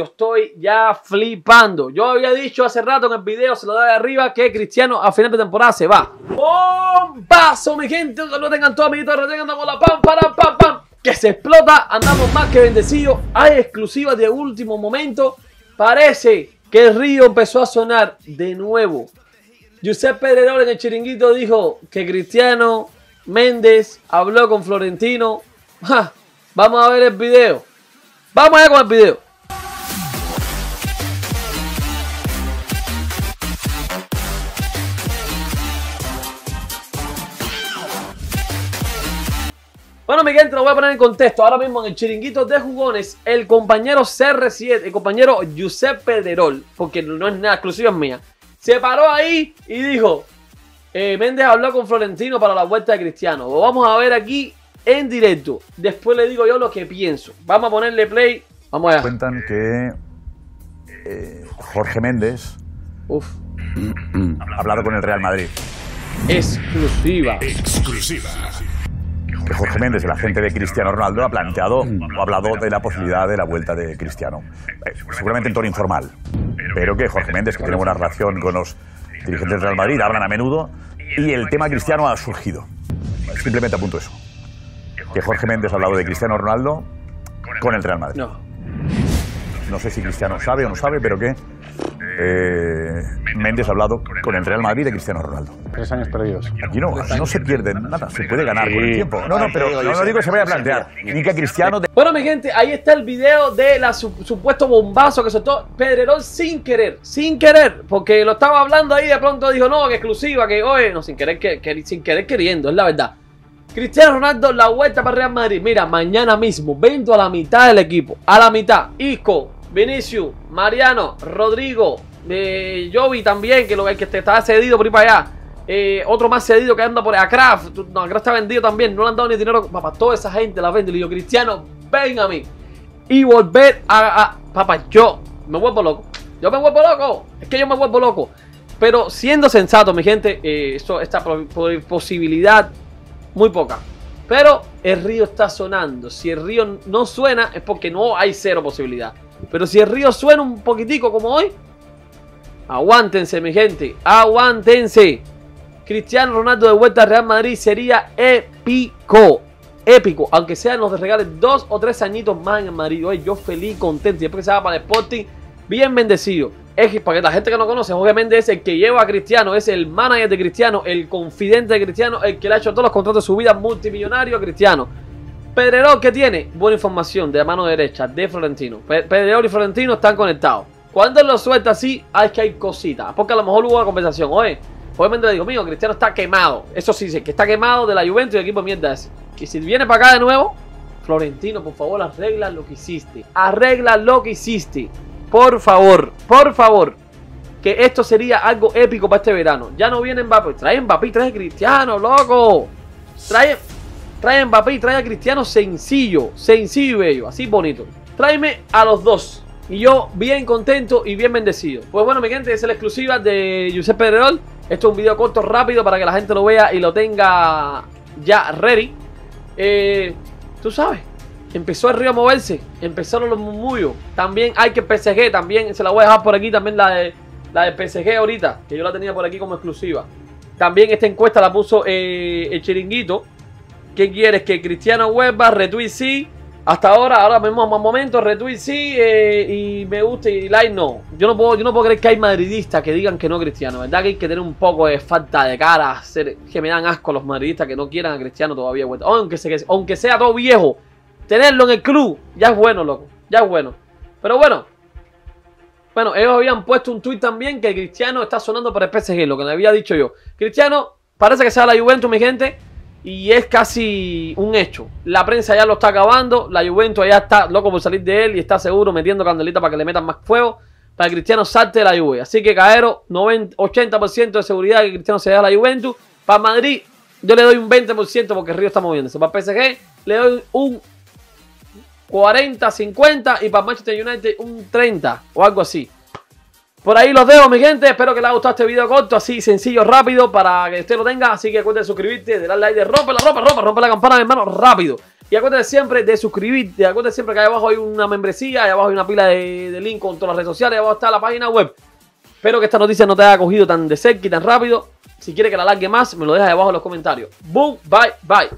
Yo estoy ya flipando. Yo había dicho hace rato en el video, se lo da de arriba, que Cristiano a final de temporada se va. ¡Bombazo, mi gente! Lo tengan todo, amiguitos, lo tengan con la pam, para, pam, pam. Que se explota, andamos más que bendecidos. Hay exclusivas de último momento. Parece que el río empezó a sonar de nuevo. Josep Pedrerol en El Chiringuito dijo que Cristiano Mendes habló con Florentino. ¡Ja! Vamos a ver el video. Vamos allá con el video. Bueno, mi gente, lo voy a poner en contexto. Ahora mismo en El Chiringuito de Jugones, el compañero CR7, el compañero Josep Pedrerol, porque no es nada, exclusiva es mía, se paró ahí y dijo, Mendes habló con Florentino para la vuelta de Cristiano. Lo vamos a ver aquí en directo. Después le digo yo lo que pienso. Vamos a ponerle play. Vamos allá. Cuentan que Jorge Mendes ha hablado con el Real Madrid. Exclusiva. Exclusiva. Que Jorge Mendes, el agente de Cristiano Ronaldo, ha planteado o ha hablado de la posibilidad de la vuelta de Cristiano. Seguramente en tono informal, pero que Jorge Mendes, que tiene buena relación con los dirigentes del Real Madrid, hablan a menudo y el tema Cristiano ha surgido. Simplemente apunto eso. Que Jorge Mendes ha hablado de Cristiano Ronaldo con el Real Madrid. No sé si Cristiano sabe o no sabe, pero que Mendes ha hablado con el Real Madrid de Cristiano Ronaldo. 3 años perdidos. Aquí no se pierde nada, se puede ganar con el tiempo. No, pero no digo que se vaya a plantear, ni que a Cristiano... Bueno, mi gente, ahí está el video de la supuesto bombazo que soltó Pedrerol sin querer, porque lo estaba hablando ahí, de pronto dijo, no, que exclusiva, que oye, no, sin querer queriendo, es la verdad. Cristiano Ronaldo, la vuelta para Real Madrid. Mira, mañana mismo, vendo a la mitad del equipo, a la mitad, Isco, Vinicius, Mariano, Rodrigo, Jovi también, que lo que está cedido por ahí para allá. Otro más cedido que anda por ahí. A Kraft está vendido también, no le han dado ni dinero. Papá, toda esa gente la vende. Le digo, Cristiano, ven a mí. Y volver a papá, yo me vuelvo loco. Yo me vuelvo loco. Pero siendo sensato, mi gente, esta posibilidad muy poca. Pero el río está sonando. Si el río no suena es porque no hay cero posibilidad. Pero si el río suena un poquitico como hoy, aguántense, mi gente, aguántense. Cristiano Ronaldo de vuelta a Real Madrid sería épico, épico, aunque sea nos regalen 2 o 3 añitos más en el Madrid. Oye, yo feliz, contento, siempre que se va para el Sporting, bien bendecido. Es para que la gente que no conoce, Jorge Mendes es el que lleva a Cristiano, es el manager de Cristiano, el confidente de Cristiano, el que le ha hecho todos los contratos de su vida, multimillonario a Cristiano. Pedrerol, ¿qué tiene? Buena información de la mano derecha de Florentino. Pedrerol y Florentino están conectados. Cuando lo suelta así, hay que hay cositas. Porque a lo mejor hubo una conversación. Oye, obviamente le digo, mío, Cristiano está quemado. Eso sí, que está quemado de la Juventus y el equipo de mierda ese. Y si viene para acá de nuevo, Florentino, por favor, arregla lo que hiciste. Arregla lo que hiciste. Por favor, por favor. Que esto sería algo épico para este verano. Ya no viene Mbappé. Trae Mbappé, trae Cristiano, loco. Trae Mbappé y trae a Cristiano sencillo, sencillo y bello, así bonito. Tráeme a los dos y yo bien contento y bien bendecido. Pues bueno, mi gente, esa es la exclusiva de Josep Pedrerol. Esto es un video corto, rápido, para que la gente lo vea y lo tenga ya ready. Tú sabes, empezó el río a moverse, empezaron los murmullos. También hay que PSG, también se la voy a dejar por aquí, también la de PSG ahorita, que yo la tenía por aquí como exclusiva. También esta encuesta la puso El Chiringuito. ¿Qué quieres? ¿Que Cristiano vuelva? Retweet sí. Hasta ahora mismo, más momento, retweet sí, y me gusta y like no. Yo no puedo creer que hay madridistas que digan que no Cristiano. ¿Verdad que hay que tener un poco de falta de cara? Que me dan asco los madridistas que no quieran a Cristiano todavía vuelta. Aunque sea todo viejo, tenerlo en el club ya es bueno, loco. Ya es bueno. Pero bueno. Bueno, ellos habían puesto un tweet también que Cristiano está sonando para el PSG, lo que le había dicho yo. Cristiano parece que sea la Juventus, mi gente. Y es casi un hecho. La prensa ya lo está acabando. La Juventus ya está loco por salir de él y está seguro metiendo candelita para que le metan más fuego, para que Cristiano salte de la Juve. Así que, Caero, 80% de seguridad que Cristiano se deja a la Juventus. Para Madrid, yo le doy un 20% porque el río está moviéndose. Para el PSG, le doy un 40-50% y para Manchester United un 30% o algo así. Por ahí los dejo, mi gente. Espero que les haya gustado este video corto, así sencillo, rápido, para que usted lo tenga. Así que acuérdense de suscribirte, de darle like, de romper la campana, mi hermano, rápido. Y acuérdate siempre de suscribirte, acuérdate siempre que ahí abajo hay una membresía, ahí abajo hay una pila de link con todas las redes sociales, ahí abajo está la página web. Espero que esta noticia no te haya cogido tan de cerca y tan rápido. Si quieres que la alargue más, me lo dejas ahí abajo en los comentarios. Boom, bye, bye.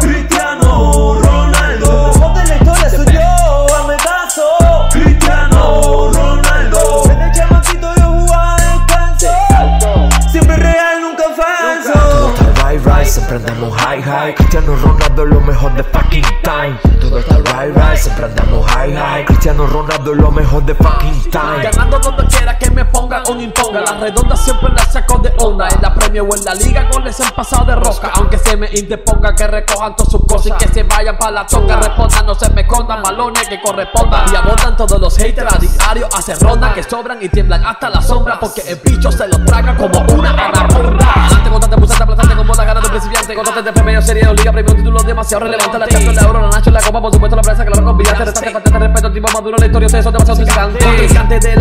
Cristiano Ronaldo, la historia soy yo, hazme caso. Cristiano Ronaldo, desde el chamaquito yo jugaba descanso. Siempre real, nunca falso. Todo está right, right, siempre andamos high, high. Cristiano Ronaldo, lo mejor de fucking time. Todo está right, right, siempre andamos high, high. Cristiano Ronaldo, lo mejor de fucking time. Ganando donde quiera que me pongan o no imponga. Las redondas siempre las saco de onda. En la premio o en la liga, goles han pasado de rosca. Aunque se me interponga, que recojan todas sus cosas y que se vayan para la tonga. Respondan, no se me escondan, balones que correspondan. Y abordan todos los haters a diario, hacen rondas que sobran y tiemblan hasta la sombra. Porque el bicho se los traga como una anaconda. Adelante, contate, pulsante, aplastante como la gana de un principiante. Contate de premio, serie de liga, premio, título demasiado relevante. La Champions, la Euro, la Nacho, la Copa, por supuesto la prensa que lo recombinante. Restante, faltante, respeto, el tipo maduro, la historia, ustedes son demasiado picantes.